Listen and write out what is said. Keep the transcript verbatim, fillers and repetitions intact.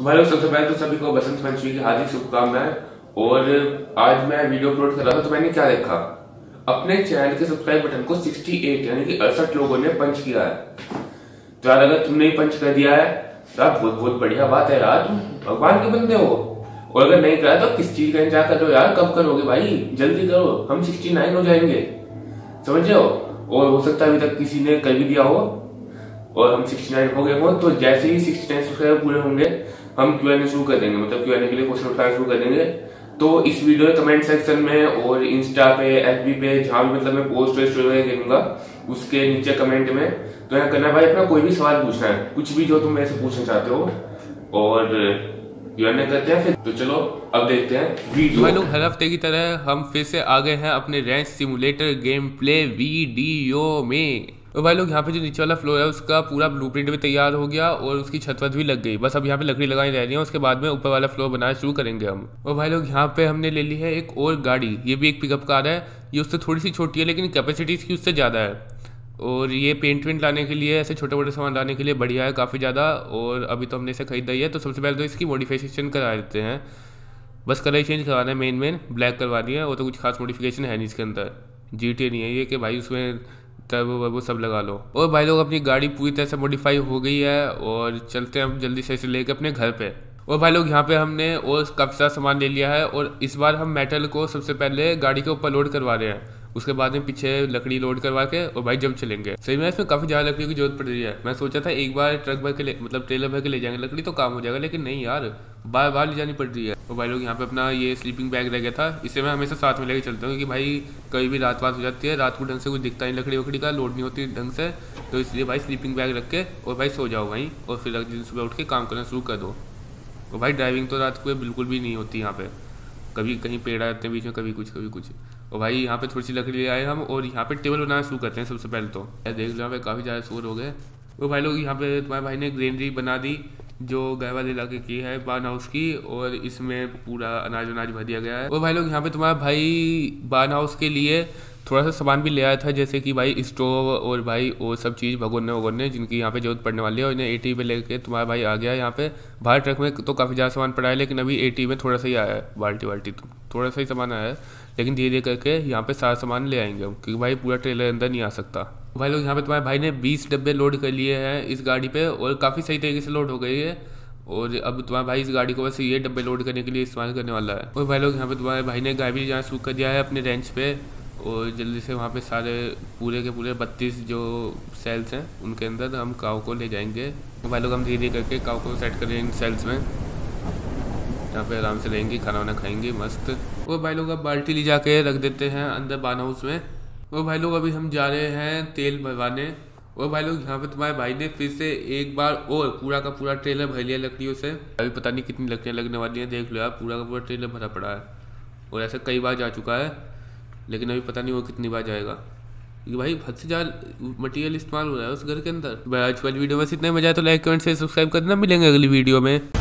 हमारे सबसे पहले तो सभी को बसंत पंचमी की हार्दिक शुभकामनाएं। और आज मैं वीडियो अपलोड कर रहा था तो मैंने क्या देखा, अपने चैनल के सब्सक्राइब बटन को अड़सठ यानी कि अड़सठ लोगों ने पंच किया है। तो यार अगर तुमने ही पंच कर दिया है तो यार बहुत बहुत बढ़िया बात है यार, तुम भगवान के बंदे हो। और अगर नहीं करा तो किस चीज का इंतजार कर रहे हो यार, कब करोगे भाई, जल्दी करो, हम सिक्सटी नाइन हो जाएंगे, समझ रहे हो। और हो सकता है अभी तक किसी ने कर भी दिया हो और हम उनहत्तर हो गए हो, तो जैसे ही उनहत्तर सब्सक्राइबर पूरे होंगे हम क्यू एन ए शुरू कर देंगे, मतलब क्यू एन ए के लिए क्वेश्चन उठाना शुरू कर देंगे। तो इस वीडियो के कमेंट सेक्शन में और इंस्टा पे, एफबी पे, जहाँ भी मतलब मैं पोस्ट वोस्ट देखूंगा उसके नीचे कमेंट में तो यहाँ करना भाई, अपना कोई भी सवाल पूछना है, कुछ भी जो तुम मेरे से पूछना चाहते हो और क्यू एन ए करते हैं फिर। तो चलो अब देखते हैं वीडियो। हर हफ्ते की तरह हम फिर से आ गए हैं अपने rank simulator game play video में। तो भाई लोग यहाँ पे जो नीचे वाला फ्लोर है उसका पूरा ब्लूप्रिंट भी तैयार हो गया और उसकी छतवत भी लग गई, बस अब यहाँ पे लकड़ी लगानी रह रही है, उसके बाद में ऊपर वाला फ्लोर बनाना शुरू करेंगे हम। और भाई लोग यहाँ पे हमने ले ली है एक और गाड़ी, ये भी एक पिकअप कार है, ये उससे थोड़ी सी छोटी है लेकिन कैपेसिटी इसकी उससे ज़्यादा है। और ये पेंट वेंट लाने के लिए, ऐसे छोटे मोटे सामान लाने के लिए बढ़िया है काफ़ी ज़्यादा। और अभी तो हमने इसे खरीदा ही है, तो सबसे पहले तो इसकी मॉडिफिकेशन करा देते हैं, बस कलर चेंज करवाना है, मेन मेन ब्लैक करवानी है। और तो कुछ खास मॉडिफिकेशन है नहीं इसके अंदर, जी टी नहीं है ये कि भाई उसमें वो वो सब लगा लो। और भाई लोग अपनी गाड़ी पूरी तरह से मॉडिफाई हो गई है और चलते हैं हम जल्दी से इसे लेके अपने घर पे। और भाई लोग यहाँ पे हमने और काफ़ी सारा सामान ले लिया है और इस बार हम मेटल को सबसे पहले गाड़ी के ऊपर लोड करवा रहे हैं, उसके बाद में पीछे लकड़ी लोड करवा के और भाई जब चलेंगे। सही में इसमें काफ़ी ज़्यादा लकड़ी की जरूरत पड़ रही है, मैं सोचा था एक बार ट्रक भर के ले, मतलब ट्रेलर भर के ले जाएंगे लकड़ी तो काम हो जाएगा, लेकिन नहीं यार बार बार ले जानी पड़ रही है। और भाई लोग यहाँ पे अपना ये स्लीपिंग बैग रह गया था, इसे मैं हमेशा साथ में लेके चलता हूँ क्योंकि भाई कभी भी रात वात हो जाती है, रात को ढंग से कुछ दिखता नहीं, लकड़ी वकड़ी का लोड नहीं होती ढंग से, तो इसलिए भाई स्लीपिंग बैग रख के और भाई सो जाओ भाई, और फिर अगले दिन सुबह उठ के काम करना शुरू कर दो। और भाई ड्राइविंग तो रात को बिल्कुल भी नहीं होती यहाँ पर, कभी कहीं पेड़ आते हैं बीच में, कभी कुछ कभी कुछ। और भाई यहाँ पे थोड़ी सी लकड़ी ले आए हम और यहाँ पे टेबल बनाना शुरू करते हैं सबसे पहले। तो यार देख लो यहाँ पे काफ़ी ज़्यादा शोर हो गए। और भाई लोग यहाँ पे तुम्हारे भाई ने ग्रीनरी बना दी जो गाय वाले इलाके की है, बार्न हाउस की, और इसमें पूरा अनाज अनाज भर दिया गया है। और भाई लोग यहाँ पे तुम्हारा भाई बार्न हाउस के लिए थोड़ा सा सामान भी ले आया था, जैसे कि भाई स्टोव और भाई और सब चीज़ भगोने वगोने जिनकी यहाँ पे जरूरत पड़ने वाली है। और इन्हें एटी पे लेके तुम्हारा भाई आ गया है यहाँ पे। बाहर ट्रक में तो काफ़ी ज़्यादा सामान पड़ा है लेकिन अभी एटी में थोड़ा सा ही आया है, बाल्टी वाल्टी तो थोड़ा सा ही सामान आया है, लेकिन धीरे धीरे करके यहाँ पे सारा सामान ले आएंगे हम क्योंकि भाई पूरा ट्रेलर अंदर नहीं आ सकता। भाई लोग यहाँ पे तुम्हारे भाई ने बीस डब्बे लोड कर लिए हैं इस गाड़ी पे और काफ़ी सही तरीके से लोड हो गई है। और अब तुम्हारे भाई इस गाड़ी को बस ये डब्बे लोड करने के लिए इस्तेमाल करने वाला है। और भाई लोग यहाँ पे तुम्हारे भाई ने गाय भी जाना शुरू कर दिया है अपने रेंच पे और जल्दी से वहाँ पे सारे पूरे के पूरे बत्तीस जो सेल्स हैं उनके अंदर हम काव को ले जाएंगे। भाई लोग हम धीरे धीरे करके काव को सेट करेंगे इन सेल्स में, यहाँ पे आराम से रहेंगे, खाना वाना खाएंगे मस्त। और भाई लोग अब बाल्टी ले जाके रख देते हैं अंदर बाना हाउस में। और भाई लोग अभी हम जा रहे हैं तेल भरवाने। और भाई लोग यहाँ पे तुम्हारे भाई ने फिर से एक बार और पूरा का पूरा ट्रेलर भर लिया लकड़ियों से, अभी पता नहीं कितनी लकड़ियाँ लगने वाली हैं, देख लो यार पूरा का पूरा ट्रेलर भरा पड़ा है। और ऐसा कई बार जा चुका है लेकिन अभी पता नहीं वो कितनी बार जाएगा क्योंकि भाई हद से ज़्यादा मटेरियल इस्तेमाल हो रहा है उस घर के अंदर। आज वाली वीडियो में इतना मजा आया तो लाइक कमेंट से सब्सक्राइब करना, मिलेंगे अगली वीडियो में।